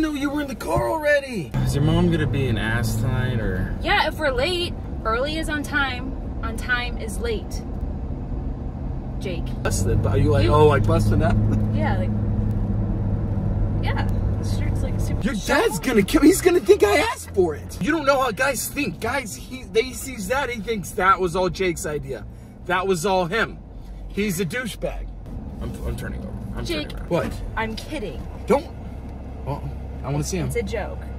didn't know you were in the car already. Is your mom gonna be an ass tonight or? Yeah, if we're late. Early is on time is late. Jake. Busted? Are you like, you, oh, like busting up? Yeah, like, yeah. This shirt's like super. Your dad's gonna kill me. He's gonna think I asked for it. You don't know how guys think. Guys, he sees that, he thinks that was all Jake's idea. That was all him. He's a douchebag. I'm turning over. I'm Jake. Turning around. What? I'm kidding. Don't. Well, I want to see him. It's a joke.